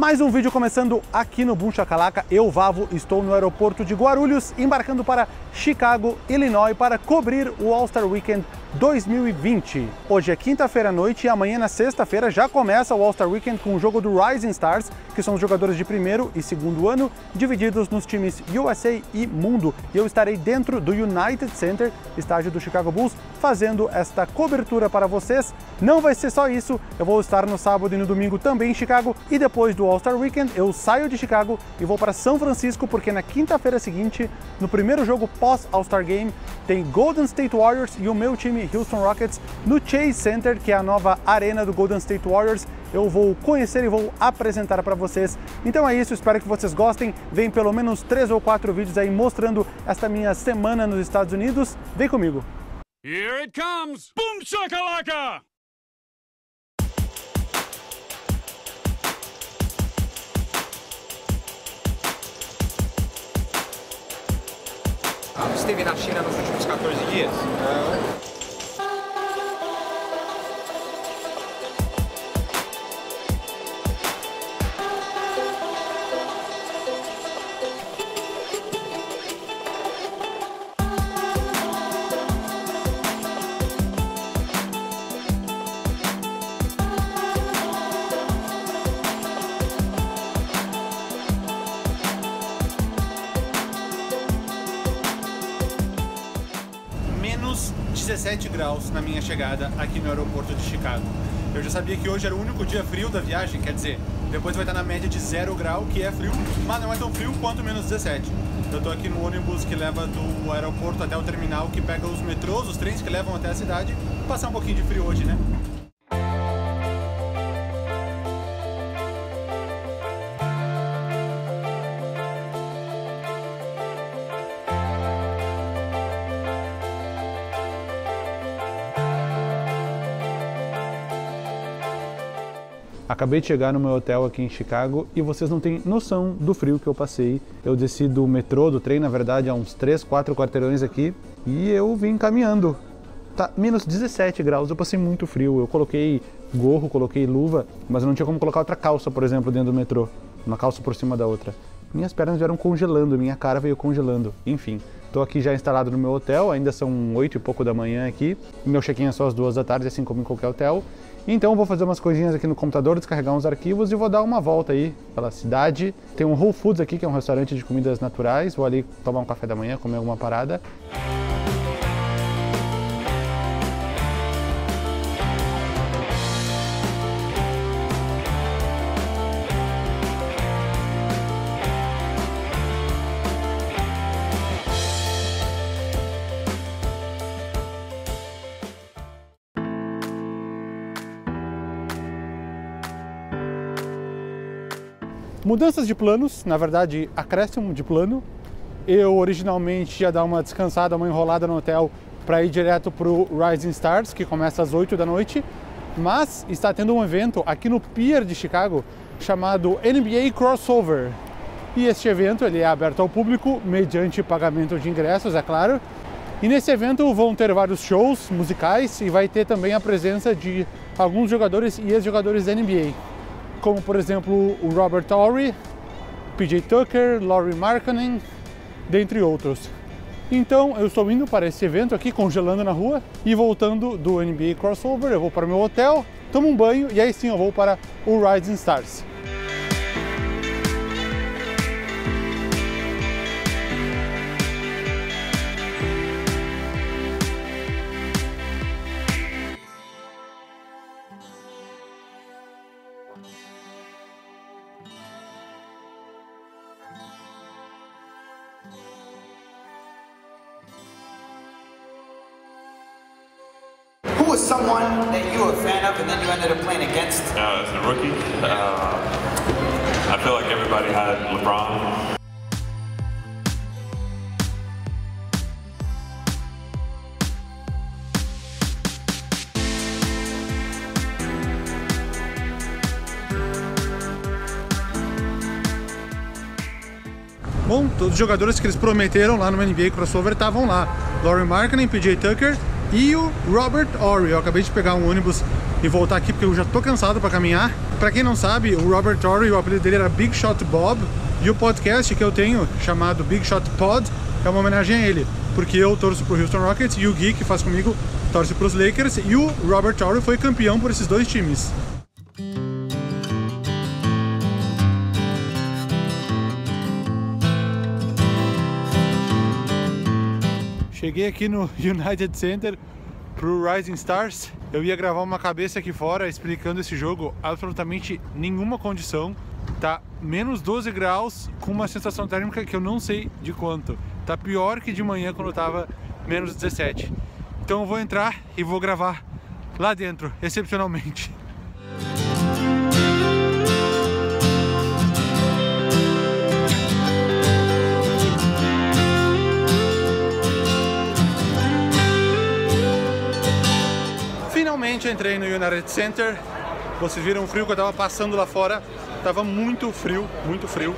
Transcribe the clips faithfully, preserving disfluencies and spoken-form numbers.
Mais um vídeo começando aqui no Boom Shakalaka. Eu, Vavo, estou no aeroporto de Guarulhos, embarcando para Chicago, Illinois, para cobrir o All-Star Weekend dois mil e vinte. Hoje é quinta-feira à noite e amanhã, na sexta-feira, já começa o All-Star Weekend com o jogo do Rising Stars, que são os jogadores de primeiro e segundo ano, divididos nos times U S A e Mundo. E eu estarei dentro do United Center, estádio do Chicago Bulls, fazendo esta cobertura para vocês. Não vai ser só isso, eu vou estar no sábado e no domingo também em Chicago, e depois do All-Star Weekend eu saio de Chicago e vou para São Francisco, porque na quinta-feira seguinte, no primeiro jogo pós-All-Star Game, tem Golden State Warriors e o meu time Houston Rockets no Chase Center, que é a nova arena do Golden State Warriors. Eu vou conhecer e vou apresentar para vocês. Então é isso, espero que vocês gostem. Vem pelo menos três ou quatro vídeos aí mostrando esta minha semana nos Estados Unidos. Vem comigo. Here it comes. Boom Shakalaka! Esteve na China nos últimos quatorze dias. Então... dezessete graus na minha chegada aqui no aeroporto de Chicago. Eu já sabia que hoje era o único dia frio da viagem, quer dizer, depois vai estar na média de zero grau, que é frio, mas não é tão frio quanto menos dezessete. Eu tô aqui no ônibus que leva do aeroporto até o terminal, que pega os metrôs, os trens que levam até a cidade. Passar um pouquinho de frio hoje, né? Acabei de chegar no meu hotel aqui em Chicago e vocês não têm noção do frio que eu passei. Eu desci do metrô, do trem, na verdade, há uns três, quatro quarteirões aqui, e eu vim caminhando. Tá menos dezessete graus, eu passei muito frio. Eu coloquei gorro, coloquei luva, mas eu não tinha como colocar outra calça, por exemplo, dentro do metrô. Uma calça por cima da outra. Minhas pernas vieram congelando, minha cara veio congelando, enfim. Tô aqui já instalado no meu hotel, ainda são oito e pouco da manhã aqui. Meu check-in é só às duas da tarde, assim como em qualquer hotel. Então vou fazer umas coisinhas aqui no computador, descarregar uns arquivos e vou dar uma volta aí pela cidade. Tem um Whole Foods aqui, que é um restaurante de comidas naturais. Vou ali tomar um café da manhã, comer alguma parada. Mudanças de planos, na verdade, acréscimo de plano. Eu originalmente ia dar uma descansada, uma enrolada no hotel para ir direto para o Rising Stars, que começa às oito da noite, mas está tendo um evento aqui no Pier de Chicago chamado N B A Crossover. E este evento ele é aberto ao público, mediante pagamento de ingressos, é claro. E nesse evento vão ter vários shows musicais e vai ter também a presença de alguns jogadores e ex-jogadores da N B A. Como, por exemplo, o Robert Horry, P J Tucker, Lauri Markkanen, dentre outros. Então, eu estou indo para esse evento aqui, congelando na rua, e voltando do N B A Crossover, eu vou para o meu hotel, tomo um banho, e aí sim eu vou para o Rising Stars. Who was someone that you were a fan of and then you ended up playing against? Uh, as a rookie, uh, I feel like everybody had LeBron. Bom, todos os jogadores que eles prometeram lá no N B A Crossover estavam lá. Lauri Markkanen, P J Tucker e o Robert Horry. Eu acabei de pegar um ônibus e voltar aqui porque eu já tô cansado para caminhar. Para quem não sabe, o Robert Horry, o apelido dele era Big Shot Bob, e o podcast que eu tenho, chamado Big Shot Pod, é uma homenagem a ele, porque eu torço pro Houston Rockets e o Gui, que faz comigo, torce pros Lakers, e o Robert Horry foi campeão por esses dois times. Cheguei aqui no United Center pro Rising Stars. Eu ia gravar uma cabeça aqui fora explicando esse jogo, absolutamente nenhuma condição. Tá menos doze graus com uma sensação térmica que eu não sei de quanto. Tá pior que de manhã quando eu tava menos dezessete. Então eu vou entrar e vou gravar lá dentro, excepcionalmente. Finalmente entrei no United Center. Vocês viram o frio que eu tava passando lá fora. Tava muito frio, muito frio.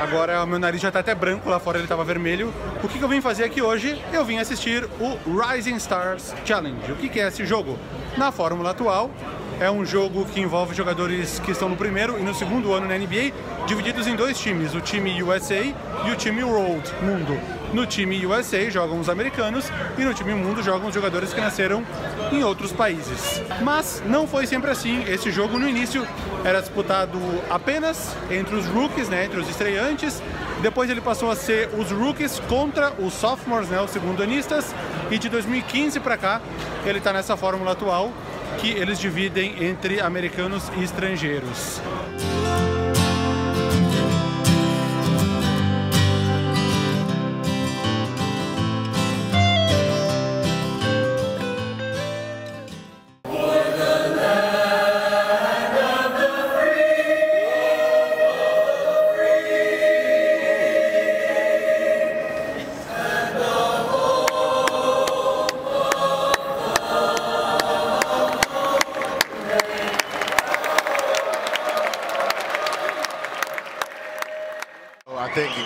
Agora o meu nariz já tá até branco, lá fora ele tava vermelho. O que, que eu vim fazer aqui hoje? Eu vim assistir o Rising Stars Challenge. O que, que é esse jogo? Na fórmula atual, é um jogo que envolve jogadores que estão no primeiro e no segundo ano na N B A, divididos em dois times, o time U S A e o time World, Mundo. No time U S A jogam os americanos e no time Mundo jogam os jogadores que nasceram em outros países. Mas não foi sempre assim. Esse jogo no início era disputado apenas entre os rookies, né, entre os estreantes. Depois ele passou a ser os rookies contra os sophomores, né, os segundanistas. E de dois mil e quinze para cá ele está nessa fórmula atual, que eles dividem entre americanos e estrangeiros.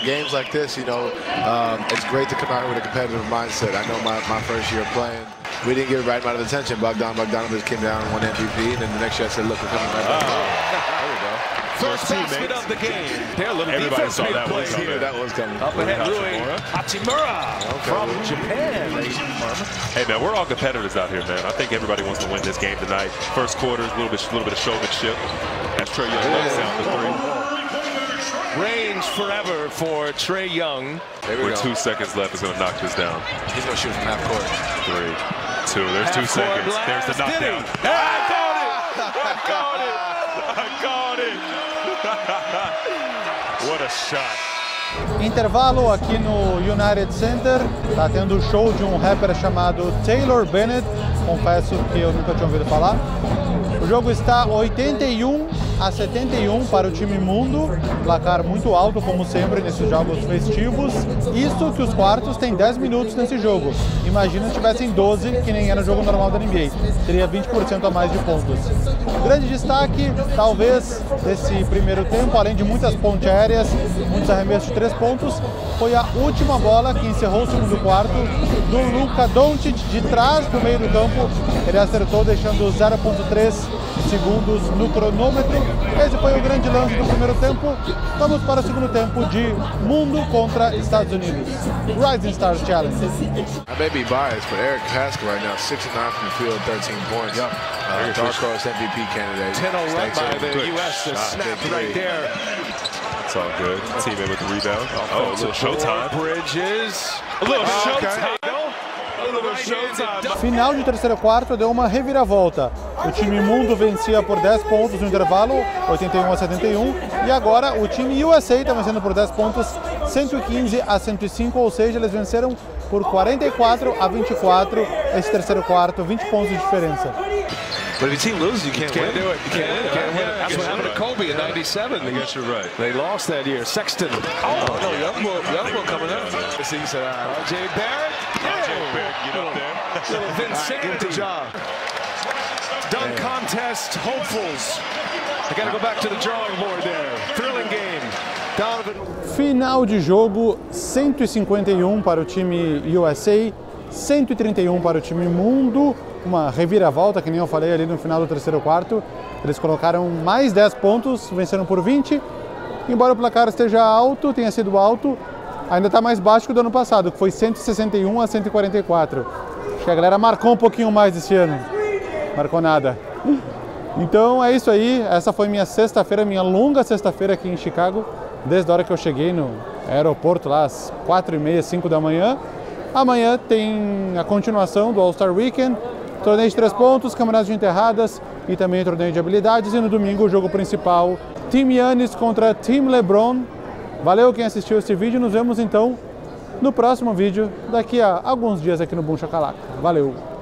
Games like this, you know, um, it's great to come out with a competitive mindset. I know my, my first year playing, we didn't get right amount of attention. Bogdan Bogdanovich came down and won M V P, and then the next year I said, look, we're coming right back. Oh. There we go. First basket of the game. Everybody saw that one coming. Here. That was coming. Up ahead, Rui Hachimura okay. from Japan. Hey, man, we're all competitors out here, man. I think everybody wants to win this game tonight. First quarter, a little bit, little bit of showmanship. That's Trae Young knocks out the three. Range forever for Trae Young. There we With go. two seconds left, is going to knock this down. He's going to shoot from half court. Three, two. There's half two seconds. Blast. There's the knockdown. Hey, I caught it! I caught it! I caught it! What a shot! Intervalo aqui no United Center. Tá tendo o show de um rapper chamado Taylor Bennett. Confesso que eu nunca tinha ouvido falar. O jogo está oitenta e um a setenta e um para o time Mundo, placar muito alto como sempre nesses jogos festivos. Isso que os quartos têm dez minutos nesse jogo. Imagina se tivessem doze, que nem era o jogo normal da N B A. Teria vinte por cento a mais de pontos. Grande destaque, talvez, desse primeiro tempo, além de muitas pontes aéreas, muitos arremessos de três pontos, foi a última bola que encerrou o segundo quarto do Luka Doncic de trás do meio do campo. Ele acertou deixando zero vírgula três segundos no cronômetro. Esse foi o grande lance do primeiro tempo. Vamos para o segundo tempo de Mundo contra Estados Unidos. Rising Stars Challenge. I may be biased, but Eric Paschall right now, six and nine from the field, thirteen points. Yep. Uh, dark horse M V P candidate. ten zero run by the U S to snap right there. It's all good. Teammate with the rebound. Oh, a little showtime. Bridges. A little showtime. Final de terceiro quarto deu uma reviravolta. O time Mundo vencia por dez pontos no intervalo, oitenta e um a setenta e um, e agora o time U S A está vencendo por dez pontos, cento e quinze a cento e cinco, ou seja, eles venceram por quarenta e quatro a vinte e quatro esse terceiro quarto, vinte pontos de diferença. But if your team loses, you can't, can't win. do it. You can't, you can't win. That's what happened to Kobe in ninety-seven. I guess you're right. They lost that year. Sexton. Oh, oh no, young bull, young bull coming up. R J. Barrett. R J. Barrett, get up there. Little Vince Siggins to job. Dunk contest hopefuls. I got to go back to the drawing board there. Thrilling game. Donovan. Final de jogo, cento e cinquenta e um para o time U S A. cento e trinta e um para o time Mundo, uma reviravolta, que nem eu falei ali no final do terceiro quarto. Eles colocaram mais dez pontos, venceram por vinte. Embora o placar esteja alto, tenha sido alto, ainda está mais baixo que o do ano passado, que foi cento e sessenta e um a cento e quarenta e quatro. Acho que a galera marcou um pouquinho mais esse ano. Marcou nada. Então é isso aí, essa foi minha sexta-feira, minha longa sexta-feira aqui em Chicago, desde a hora que eu cheguei no aeroporto lá às quatro e meia, cinco da manhã. Amanhã tem a continuação do All-Star Weekend, torneio de três pontos, campeonato de enterradas e também torneio de habilidades. E no domingo o jogo principal, Team Giannis contra Team LeBron. Valeu quem assistiu esse vídeo, nos vemos então no próximo vídeo daqui a alguns dias aqui no Boom Shakalaka. Valeu!